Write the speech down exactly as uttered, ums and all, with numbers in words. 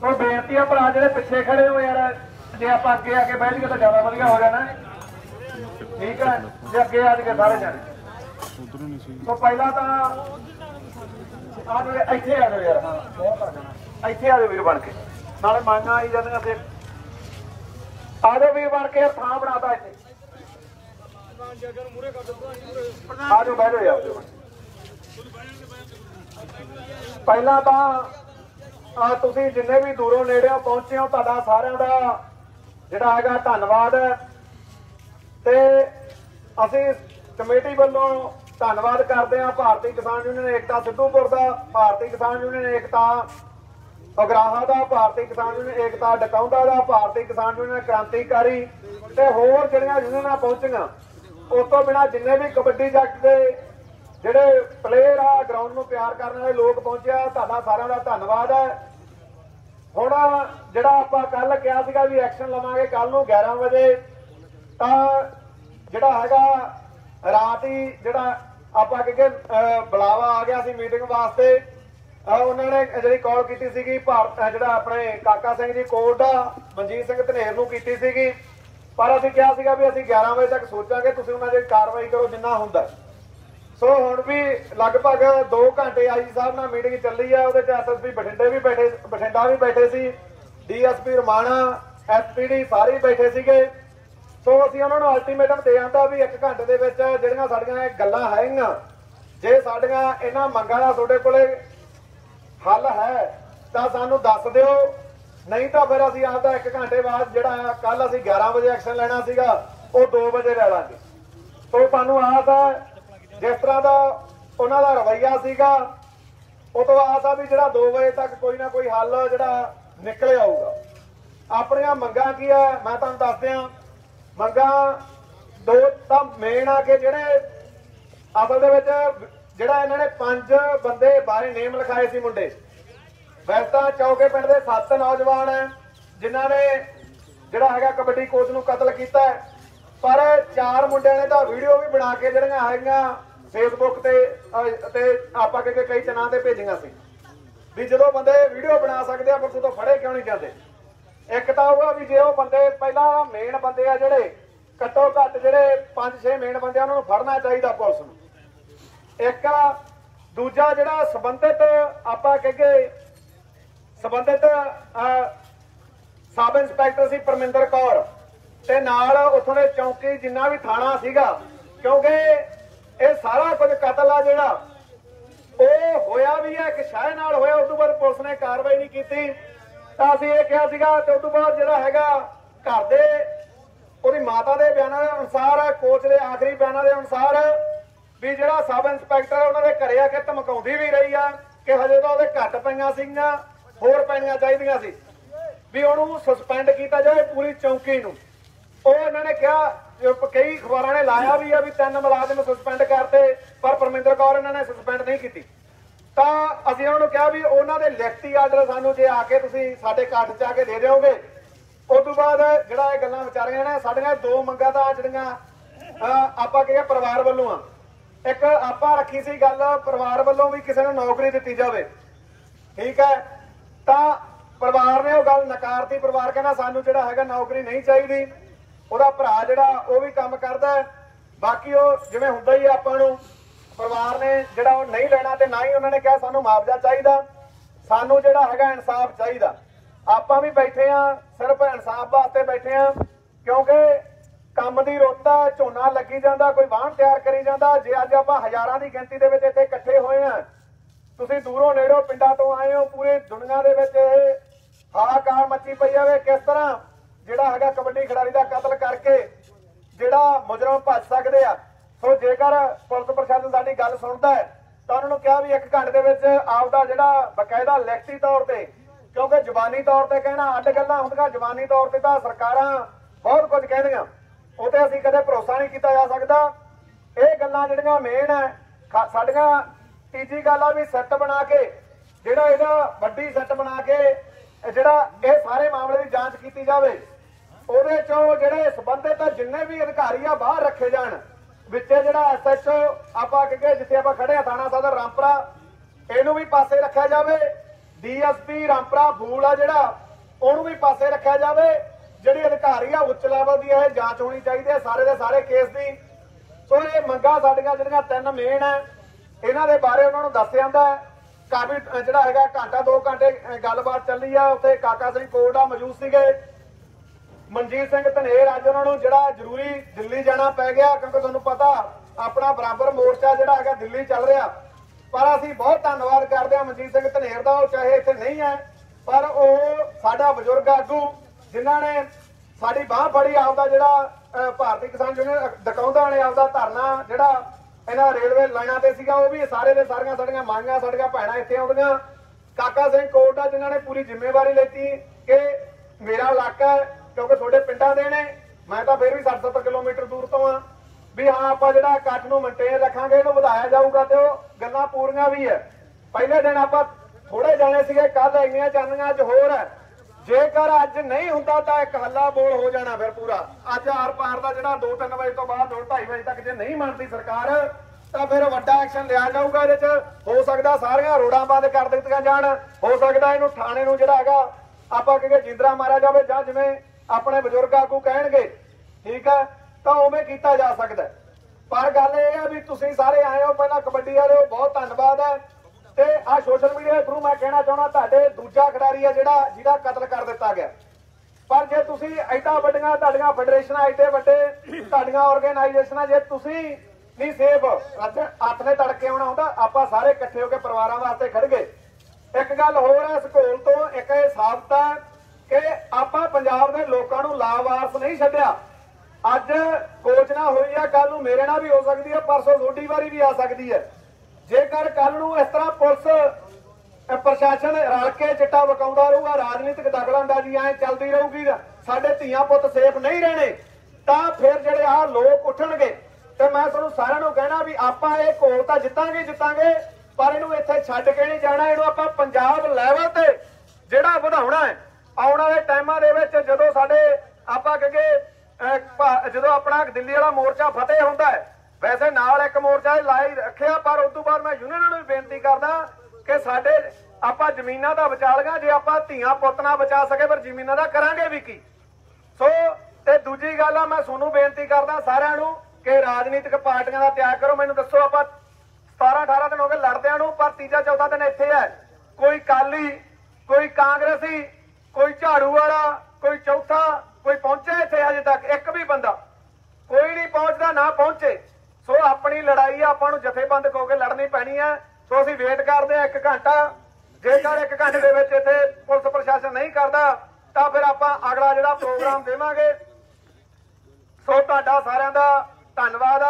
तो बेनती है भरा जो पिछे खड़े हो यार, जे आप अगे आके बह जाइए तो ज्यादा वधिया हो जाना है। ठीक है, जे अगे आ जाइए सारे जाने तो पहला तो आज इतने आ जाओ यार, इतने आ जाओ वीर बन के, नाले मांगा आई जाए फिर आ जाओ वीर बन के, थां बनाता इतने आ जाओ बह जाओ यार। पहला तो तुसीं जिन्ने भी दूरों नेड़े पहुंचे हो तुहाडा सारिआं दा जिहड़ा हैगा धन्नवाद है, ते असीं कमेटी वल्लों धन्नवाद करदे हां भारती किसान यूनियन एकता सिद्धूपुर दा, भारती किसान यूनियन एकता अगराहा दा, भारती किसान यूनियन एकता डकौंदा दा, भारती किसान यूनियन क्रांतिकारी ते होर जिहड़ियां यूनियनां पहुंचीआं। उस तों बिना जिन्ने भी कबड्डी जगत दे जिहड़े प्लेयर आ ग्राउंड नूं प्यार करन वाले लोग पहुंचे तुहाडा सारिआं दा धन्नवाद है। ਹੁਣ ਜਿਹੜਾ ਆਪਾਂ ਕੱਲ ਕਿਹਾ ਸੀਗਾ ਵੀ ਐਕਸ਼ਨ ਲਵਾਂਗੇ ਕੱਲ ਨੂੰ ਗਿਆਰਾਂ ਵਜੇ, ਤਾਂ ਜਿਹੜਾ ਹੈਗਾ ਰਾਤ ਹੀ ਜਿਹੜਾ ਆਪਾਂ ਕਿਹਾ ਬੁਲਾਵਾ ਆ ਗਿਆ ਸੀ ਮੀਟਿੰਗ ਵਾਸਤੇ, ਉਹਨਾਂ ਨੇ ਜਿਹੜੀ ਕਾਲ ਕੀਤੀ ਸੀਗੀ ਭਾਰਤ ਜਿਹੜਾ ਆਪਣੇ ਕਾਕਾ ਸਿੰਘ ਜੀ ਕੋਲ ਦਾ ਮਨਜੀਤ ਸਿੰਘ ਧਨੇਰ ਨੂੰ ਕੀਤੀ ਸੀਗੀ, ਪਰ ਅਸੀਂ ਕਿਹਾ ਸੀਗਾ ਵੀ ਅਸੀਂ ਗਿਆਰਾਂ ਵਜੇ ਤੱਕ ਸੋਚਾਂਗੇ, ਤੁਸੀਂ ਉਹਨਾਂ ਦੀ ਕਾਰਵਾਈ ਕਰੋ ਜਿੰਨਾ ਹੁੰਦਾ। ਸੋ ਹੁਣ ਵੀ ਲਗਭਗ दो ਘੰਟੇ ਆਈ ਸਾਹਿਬ ਨਾਲ ਮੀਟਿੰਗ ਚੱਲੀ ਆ, ਉਹਦੇ ਚ ਐਸਐਸਪੀ ਬਠਿੰਡੇ ਵੀ ਬੈਠੇ ਬਠਿੰਡਾ ਵੀ ਬੈਠੇ ਸੀ, ਡੀਐਸਪੀ ਰਮਾਣਾ, ਐਸਪੀਡੀ ਸਾਰੇ ਬੈਠੇ ਸੀਗੇ। ਸੋ ਅਸੀਂ ਉਹਨਾਂ ਨੂੰ ਅਲਟੀਮੇਟਮ ਦੇ ਆਂਦਾ ਵੀ ਇੱਕ ਘੰਟੇ ਦੇ ਵਿੱਚ ਜਿਹੜੀਆਂ ਸਾਡੀਆਂ ਇਹ ਗੱਲਾਂ ਹੈਗੀਆਂ, ਜੇ ਸਾਡੀਆਂ ਇਹਨਾਂ ਮੰਗਾਂ ਦਾ ਤੁਹਾਡੇ ਕੋਲੇ ਹੱਲ ਹੈ ਤਾਂ ਸਾਨੂੰ ਦੱਸ ਦਿਓ, ਨਹੀਂ ਤਾਂ ਫਿਰ ਅਸੀਂ ਆਪਦਾ ਇੱਕ ਘੰਟੇ ਬਾਅਦ ਜਿਹੜਾ ਕੱਲ ਅਸੀਂ ਗਿਆਰਾਂ ਵਜੇ ਐਕਸ਼ਨ ਲੈਣਾ ਸੀਗਾ ਉਹ दो ਵਜੇ ਲੈ ਲਾਂਗੇ। ਸੋ ਤੁਹਾਨੂੰ ਆਸ ਹੈ जिस तरह का उन्हों का रवैया सीगा, उस तो आस आ भी जो दो बजे तक कोई ना कोई हल जो निकल आऊगा। अपन मंगा की है मैं तुम दस दिया, मंगा दो मेन आ के जोड़े असल जोड़ा इन्होंने पांच बंदे बारे नेम लिखाए थे मुंडे, वैसा चौके पिंड के सत्त नौजवान है जिन्होंने जोड़ा है कबड्डी कोच को कतल किया, पर चार मुंडिया ने तो वीडियो भी बना के जड़िया है फेसबुक ते ते आप कई चना से भेजिया सी भी जो बंदे वीडियो बना सकते हैं पर तू तो फड़े क्यों नहीं जाते। एक तो होगा भी जो बंदे पहला मेन बंदे आ जोड़े घट्टो घट्ट जोड़े पांच छे मेन बंदे उन्होंने फड़ना चाहिए पुलिस में। एक दूजा जोड़ा संबंधित आप कहिए संबंधित सब इंस्पैक्टर सी परमिंदर कौर ते नाल उथों दे चौकी जिन्ना भी थाना सीगा, क्योंकि ये सारा कुछ कतल आ जिहड़ा ओ होया भी है कि शाह नाल होया, उस तों बाद पुलिस ने कार्रवाई नहीं कीती। तां असीं ये कहा सीगा ते उस तों बाद जिहड़ा हैगा घर दे उहदी माता दे बयानां दे अनुसार कोच दे आखिरी बयानां दे अनुसार भी जिहड़ा सब इंस्पैक्टर उहनां दे घरे आके धमकाउंदी भी रही आ कि हजे तां उहदे घट पईआं सीगीआं होर पैणीआं चाहीदियां सी भी उहनूं सस्पेंड कीता जाए पूरी चौकी नूं। उन्होंने कहा कई अखबारों ने लाया भी है भी तीन मुलाजम सस्पेंड करते, पर परमिंदर कौर इन्होंने सस्पेंड नहीं की। असीं उन्होंने कहा भी उन्होंने लिखती आर्डर सानू जे आके तुसीं साडे काट च आके दे दोगे। उस तों बाद जिहड़ा इह गल्लां विचारियां ने साडियां दो मंगां तां जिहड़ियां आपां कहिए परिवार वल्लों आ, एक आपां रखी सी गल परिवार वल्लों भी किसी नूं नौकरी दित्ती जावे। ठीक है, तां परिवार ने ओह गल नकारती, परिवार कहना सानू जिहड़ा हैगा नौकरी नहीं चाहीदी, ਉਹਦਾ ਭਰਾ ਜਿਹੜਾ ਉਹ ਵੀ ਕੰਮ ਕਰਦਾ ਹੈ, ਬਾਕੀ ਉਹ ਜਿਵੇਂ ਹੁੰਦਾ ਹੀ ਆਪਾਂ ਨੂੰ ਪਰਿਵਾਰ ਨੇ ਜਿਹੜਾ ਉਹ ਨਹੀਂ ਲੈਣਾ, ਤੇ ਨਾ ਹੀ ਉਹਨਾਂ ਨੇ ਕਿਹਾ ਸਾਨੂੰ ਮੁਆਵਜ਼ਾ ਚਾਹੀਦਾ, ਸਾਨੂੰ ਜਿਹੜਾ ਹੈਗਾ ਇਨਸਾਫ ਚਾਹੀਦਾ। ਆਪਾਂ ਵੀ ਬੈਠੇ ਆ ਸਿਰਫ ਇਨਸਾਫ ਵਾਸਤੇ ਬੈਠੇ ਆ, ਕਿਉਂਕਿ ਕੰਮ ਦੀ ਰੋਤਾ ਝੋਨਾ ਲੱਗੀ ਜਾਂਦਾ, ਕੋਈ ਵਾਹਣ ਤਿਆਰ ਕਰੀ ਜਾਂਦਾ। ਜੇ ਅੱਜ ਆਪਾਂ ਹਜ਼ਾਰਾਂ ਦੀ ਗਿਣਤੀ ਦੇ ਵਿੱਚ ਇੱਥੇ ਇਕੱਠੇ ਹੋਏ ਆ, ਤੁਸੀਂ ਦੂਰੋਂ ਨੇੜੋਂ ਪਿੰਡਾਂ ਤੋਂ ਆਏ ਹੋ, ਪੂਰੇ ਦੁਨੀਆ ਦੇ ਵਿੱਚ ਇਹ ਹਾਹਾਕਾਰ ਮੱਚੀ ਪਈ ਆਵੇ ਕਿਸ ਤਰ੍ਹਾਂ ਜਿਹੜਾ ਹੈਗਾ ਕਬੱਡੀ ਖਿਡਾਰੀ ਦਾ ਕਤਲ ਕਰਕੇ ਜਿਹੜਾ ਮੁਜਰਮ ਭੱਜ ਸਕਦੇ ਆ। ਸੋ ਜੇਕਰ ਪੁਲਿਸ ਪ੍ਰਸ਼ਾਸਨ ਸਾਡੀ ਗੱਲ ਸੁਣਦਾ ਹੈ ਤਾਂ ਉਹਨਾਂ ਨੂੰ ਕਿਹਾ ਵੀ ਇੱਕ ਘੰਟੇ ਦੇ ਵਿੱਚ ਆਪਦਾ ਜਿਹੜਾ ਬਕਾਇਦਾ ਲਿਖਤੀ ਤੌਰ ਤੇ, ਕਿਉਂਕਿ ਜ਼ਬਾਨੀ ਤੌਰ ਤੇ ਕਹਿਣਾ ਅੱਡ ਗੱਲਾਂ ਹੁੰਦੀਆਂ, ਜ਼ਬਾਨੀ ਤੌਰ ਤੇ ਤਾਂ ਸਰਕਾਰਾਂ ਬਹੁਤ ਕੁਝ ਕਹਿੰਦੀਆਂ, ਉਹ ਤੇ ਅਸੀਂ ਕਦੇ ਭਰੋਸਾ ਨਹੀਂ ਕੀਤਾ ਜਾ ਸਕਦਾ। ਇਹ ਗੱਲਾਂ ਜਿਹੜੀਆਂ ਮੇਨ ਹੈ ਸਾਡੀਆਂ। ਤੀਜੀ ਗੱਲ ਆ ਵੀ ਸੈੱਟ ਬਣਾ ਕੇ ਜਿਹੜਾ ਇਹਦਾ ਵੱਡੀ ਸੈੱਟ ਬਣਾ ਕੇ ਜਿਹੜਾ ਇਹ ਸਾਰੇ ਮਾਮਲੇ ਦੀ ਜਾਂਚ ਕੀਤੀ ਜਾਵੇ, ਉਹਦੇ ਚੋਂ ਜਿਹੜੇ ਸੰਬੰਧਿਤ ਜਿੰਨੇ ਵੀ ਅਧਿਕਾਰੀ ਆ ਬਾਹਰ ਰੱਖੇ ਜਾਣ। ਵਿੱਚੇ ਜਿਹੜਾ ਐਸਐਚਓ ਆਪਾਂ ਕਿਹਾ ਜਿੱਥੇ ਆਪਾਂ ਖੜੇ ਆ ਥਾਣਾ ਸਦਰ ਰਾਮਪੁਰਾ, ਇਹਨੂੰ ਵੀ ਪਾਸੇ ਰੱਖਿਆ ਜਾਵੇ। ਡੀਐਸਪੀ ਰਾਮਪੁਰਾ ਫੂਲ ਆ ਜਿਹੜਾ ਉਹਨੂੰ ਵੀ ਪਾਸੇ ਰੱਖਿਆ ਜਾਵੇ। ਜਿਹੜੀ ਅਧਿਕਾਰੀ ਆ ਉੱਚ ਲੈਵਲ ਦੀ ਇਹ ਜਾਂਚ ਹੋਣੀ ਚਾਹੀਦੀ ਹੈ ਸਾਰੇ ਦੇ ਸਾਰੇ ਕੇਸ ਦੀ। ਸੋ ਇਹ ਮੰਗਾਂ ਸਾਡੀਆਂ ਜਿਹੜੀਆਂ ਤਿੰਨ ਮੇਨ ਹੈ ਇਹਨਾਂ ਦੇ ਬਾਰੇ ਉਹਨਾਂ ਨੂੰ ਦੱਸਿਆ ਜਾਂਦਾ ਹੈ। ਕਾਫੀ ਜਿਹੜਾ ਹੈਗਾ ਘੰਟਾ ਦੋ ਘੰਟੇ ਗੱਲਬਾਤ ਚੱਲੀ ਆ। ਉੱਥੇ ਕਾਕਾ ਸਿੰਘ ਕੋਰਟ ਆ ਮੌਜੂਦ ਸੀਗੇ, ਮਨਜੀਤ ਸਿੰਘ ਧਨੇਰ ਅੱਜ ਉਹਨਾਂ ਨੂੰ ਜਿਹੜਾ ਜ਼ਰੂਰੀ ਦਿੱਲੀ ਜਾਣਾ ਪੈ ਗਿਆ ਕਿਉਂਕਿ ਤੁਹਾਨੂੰ ਪਤਾ ਆਪਣਾ ਬਰਾਬਰ ਮੋਰਚਾ ਜਿਹੜਾ ਹੈਗਾ ਦਿੱਲੀ ਚੱਲ ਰਿਹਾ। ਪਰ ਅਸੀਂ ਬਹੁਤ ਧੰਨਵਾਦ ਕਰਦੇ ਹਾਂ ਮਨਜੀਤ ਸਿੰਘ ਧਨੇਰ ਦਾ, ਉਹ ਚਾਹੇ ਇੱਥੇ ਨਹੀਂ ਹੈ ਪਰ ਉਹ ਸਾਡਾ ਬਜ਼ੁਰਗ ਆਗੂ ਜਿਨ੍ਹਾਂ ਨੇ ਸਾਡੀ ਬਾਹ ਫੜੀ। ਆਪਦਾ ਜਿਹੜਾ ਭਾਰਤੀ ਕਿਸਾਨ ਯੂਨੀਅਨ ਦਿਖਾਉਂਦਾ ਨੇ ਆਪਦਾ ਧਰਨਾ ਜਿਹੜਾ ਇਹਨਾਂ ਰੇਲਵੇ ਲਾਈਨਾਂ ਤੇ ਸੀਗਾ ਉਹ ਵੀ ਸਾਰੇ ਦੇ ਸਾਰੀਆਂ ਸਾਡੀਆਂ ਮੰਗਾਂ ਸਾਡੀਆਂ ਭੈਣਾਂ ਇੱਥੇ ਆਉਂਦੀਆਂ। ਕਾਕਾ ਸਿੰਘ ਕੋਰਟ ਆ ਜਿਨ੍ਹਾਂ ਨੇ ਪੂਰੀ ਜ਼ਿੰਮੇਵਾਰੀ ਲੈਤੀ ਕਿ ਮੇਰਾ ਇਲਾਕਾ ਕਿਉਂਕਿ ਤੁਹਾਡੇ ਪਿੰਡਾਂ ਦੇ ਨੇ, ਮੈਂ ਤਾਂ ਫਿਰ ਵੀ ਸੱਠ ਸੱਤਰ ਕਿਲੋਮੀਟਰ ਦੂਰ ਤੋਂ ਆ, ਵੀ ਹਾਂ ਆਪਾਂ ਜਿਹੜਾ ਇਕੱਠ ਨੂੰ ਮੇਨਟੇਨ ਰੱਖਾਂਗੇ ਇਹਨੂੰ ਵਧਾਇਆ ਜਾਊਗਾ ਤੇ ਉਹ ਗੱਲਾਂ ਪੂਰੀਆਂ ਵੀ ਹੈ। ਪਹਿਲੇ ਦਿਨ ਆਪਾਂ ਥੋੜੇ ਜਾਣੇ ਸੀਗੇ, ਕੱਲ ਇੰਨੀਆਂ ਜਾਣੀਆਂ ਅੱਜ ਹੋਰ ਹੈ। ਜੇਕਰ ਅੱਜ ਨਹੀਂ ਹੁੰਦਾ ਤਾਂ ਇੱਕ ਹੱਲਾ ਬੋਲ ਹੋ ਜਾਣਾ ਫਿਰ ਪੂਰਾ। ਅੱਜ ਆਰ ਪਾਰ ਦਾ ਜਿਹੜਾ ਦੋ ਤਿੰਨ ਵਜੇ ਤੋਂ ਬਾਅਦ ਦੋ ਢਾਈ ਵਜੇ ਤੱਕ ਜੇ ਨਹੀਂ ਮੰਨਦੀ ਸਰਕਾਰ ਤਾਂ ਫਿਰ ਵੱਡਾ ਐਕਸ਼ਨ ਲਿਆ ਜਾਊਗਾ। ਇਹਦੇ ਚ ਹੋ ਸਕਦਾ ਸਾਰੀਆਂ ਰੋਡਾਂ ਬੰਦ ਕਰ ਦਿੱਤੀਆਂ ਜਾਣ, ਹੋ ਸਕਦਾ ਇਹਨੂੰ ਥਾਣੇ ਨੂੰ ਜਿਹੜਾ ਹੈਗਾ ਆਪਾਂ ਕਹਿੰਦੇ ਜਿੰਦਰਾ ਮਾਰਿਆ ਜਾਵੇ ਜਾਂ ਜਿਵੇਂ ਆਪਣੇ ਬਜ਼ੁਰਗ ਆਗੂ ਕਹਿਣਗੇ, ਠੀਕ ਹੈ ਤਾਂ ਉਵੇਂ ਕੀਤਾ ਜਾ ਸਕਦਾ। ਪਰ ਗੱਲ ਇਹ ਹੈ ਵੀ ਤੁਸੀਂ ਸਾਰੇ ਆਏ ਹੋ, ਪਹਿਲਾਂ ਕਬੱਡੀ ਵਾਲੇ ਹੋ ਬਹੁਤ ਧੰਨਵਾਦ ਹੈ। ਤੇ ਆ ਸੋਸ਼ਲ ਮੀਡੀਆ ਦੇ ਥਰੂ ਮੈਂ ਕਹਿਣਾ ਚਾਹੁੰਦਾ ਤੁਹਾਡੇ ਦੂਜਾ ਖਿਡਾਰੀ ਆ ਜਿਹੜਾ ਜਿਹਦਾ ਕਤਲ ਕਰ ਦਿੱਤਾ ਗਿਆ। ਪਰ ਜੇ ਤੁਸੀਂ ਐਡਾ ਵੱਡੀਆਂ ਤੁਹਾਡੀਆਂ ਫੈਡਰੇਸ਼ਨਾਂ ਐਡੇ ਵੱਡੇ ਤੁਹਾਡੀਆਂ ਆਰਗੇਨਾਈਜੇਸ਼ਨਾਂ ਜੇ ਤੁਸੀਂ ਨਹੀਂ ਸੇਫ, ਅੱਜ ਹੱਥ ਨੇ ਤੜਕੇ ਆਉਣਾ ਹੁੰਦਾ। ਆਪਾਂ ਸਾਰੇ ਇਕੱਠੇ ਹੋ ਕੇ ਪਰਿਵਾਰਾਂ ਵਾਸਤੇ ਖੜ ਗਏ। ਇੱਕ ਗੱਲ ਹੋਰ ਹੈ ਸਕੂਲ ਤੋਂ ਇੱਕ ਇਹ ਸਾਬਤ ਹੈ ਕਿ ਆਪਾਂ ਪੰਜਾਬ ਦੇ ਲੋਕਾਂ ਨੂੰ ਲਾਵਾਰਸ ਨਹੀਂ ਛੱਡਿਆ। ਅੱਜ ਕੋਚ ਨਾਲ ਹੋਈ ਆ, ਕੱਲ ਨੂੰ ਮੇਰੇ ਨਾਲ ਵੀ ਹੋ ਸਕਦੀ ਹੈ, ਪਰਸੋਂ ਤੁਹਾਡੀ ਵਾਰੀ ਵੀ ਆ ਸਕਦੀ ਹੈ। ਜੇਕਰ ਕੱਲ ਨੂੰ ਇਸ ਤਰ੍ਹਾਂ ਪੁਲਿਸ ਪ੍ਰਸ਼ਾਸਨ ਰਲ ਕੇ ਚਿੱਟਾ ਵਕਾਉਂਦਾ ਰਹੂਗਾ, ਰਾਜਨੀਤਿਕ ਦਖਲਅੰਦਾਜ਼ੀ ਐ ਚੱਲਦੀ ਰਹੂਗੀ, ਸਾਡੇ ਧੀਆਂ ਪੁੱਤ ਸੇਫ ਨਹੀਂ ਰਹਿਣੇ, ਤਾਂ ਫਿਰ ਜਿਹੜੇ ਆਹ ਲੋਕ ਉੱਠਣਗੇ। ਤੇ ਮੈਂ ਤੁਹਾਨੂੰ ਸਾਰਿਆਂ ਨੂੰ ਕਹਿਣਾ ਵੀ ਆਪਾਂ ਇਹ ਘੋਲ ਤਾਂ ਜਿੱਤਾਂਗੇ ਜਿੱਤਾਂਗੇ ਪਰ ਇਹਨੂੰ ਇੱਥੇ ਛੱਡ ਕੇ ਨਹੀਂ ਜਾਣਾ। ਇਹਨੂੰ ਆਪਾਂ ਪੰਜਾਬ ਲੈਵਲ ਤੇ ਜਿਹੜਾ ਵਧਾਉਣਾ ਹੈ। ਆਉਣ ਵਾਲੇ ਟਾਈਮਾਂ ਦੇ ਵਿੱਚ ਜਦੋਂ ਸਾਡੇ ਆਪਾਂ ਕਹਿੰਦੇ ਜਦੋਂ ਆਪਣਾ ਦਿੱਲੀ ਵਾਲਾ ਮੋਰਚਾ ਫਤਿਹ ਹੁੰਦਾ ਹੈ, ਵੈਸੇ ਨਾਲ ਇੱਕ ਮੋਰਚਾ ਲਾਈ ਰੱਖਿਆ ਪਰ ਉਸ ਤੋਂ ਬਾਅਦ ਮੈਂ ਯੂਨੀਅਨਾਂ ਨੂੰ ਵੀ ਬੇਨਤੀ ਕਰਦਾ ਕਿ ਸਾਡੇ ਆਪਾਂ ਜ਼ਮੀਨਾਂ ਦਾ ਬਚਾ ਲਗਾ। ਜੇ ਆਪਾਂ ਧੀਆਂ ਪੁੱਤ ਨਾ ਬਚਾ ਸਕੇ ਪਰ ਜ਼ਮੀਨਾਂ ਦਾ ਕਰਾਂਗੇ ਵੀ ਕੀ। ਸੋ ਤੇ ਦੂਜੀ ਗੱਲ ਆ, ਮੈਂ ਤੁਹਾਨੂੰ ਬੇਨਤੀ ਕਰਦਾ ਸਾਰਿਆਂ ਨੂੰ ਕਿ ਰਾਜਨੀਤਿਕ ਪਾਰਟੀਆਂ ਦਾ ਤਿਆਗ ਕਰੋ। ਮੈਨੂੰ ਦੱਸੋ ਆਪਾਂ ਸਤਾਰਾਂ ਅਠਾਰਾਂ ਦਿਨ ਹੋ ਗਏ ਲੜਦਿਆਂ ਨੂੰ, ਪਰ ਤੀਜਾ ਚੌਥਾ ਦਿਨ ਇੱਥੇ ਹੈ ਕੋਈ ਕਾਲੀ ਕੋਈ ਕਾਂਗਰਸੀ ਕੋਈ ਝਾੜੂ ਵਾਲਾ ਕੋਈ ਚੌਥਾ ਕੋਈ ਪਹੁੰਚਿਆ ਇੱਥੇ ਹਜੇ ਤੱਕ ਇੱਕ ਵੀ ਬੰਦਾ ਕੋਈ ਨਹੀਂ ਪਹੁੰਚਦਾ ਨਾ ਪਹੁੰਚੇ। ਸੋ ਆਪਣੀ ਲੜਾਈ ਆਪਾਂ ਨੂੰ ਜਥੇਬੰਦ ਹੋ ਕੇ ਲੜਨੀ ਪੈਣੀ ਹੈ। ਸੋ ਅਸੀਂ ਵੇਟ ਕਰਦੇ ਹਾਂ ਇੱਕ ਘੰਟਾ। ਜੇਕਰ ਇੱਕ ਘੰਟੇ ਦੇ ਵਿੱਚ ਇੱਥੇ ਪੁਲਿਸ ਪ੍ਰਸ਼ਾਸਨ ਨਹੀਂ ਕਰਦਾ ਤਾਂ ਫਿਰ ਆਪਾਂ ਅਗਲਾ ਜਿਹੜਾ ਪ੍ਰੋਗਰਾਮ ਦੇਵਾਂਗੇ। ਸੋ ਤੁਹਾਡਾ ਸਾਰਿਆਂ ਦਾ ਧੰਨਵਾਦ।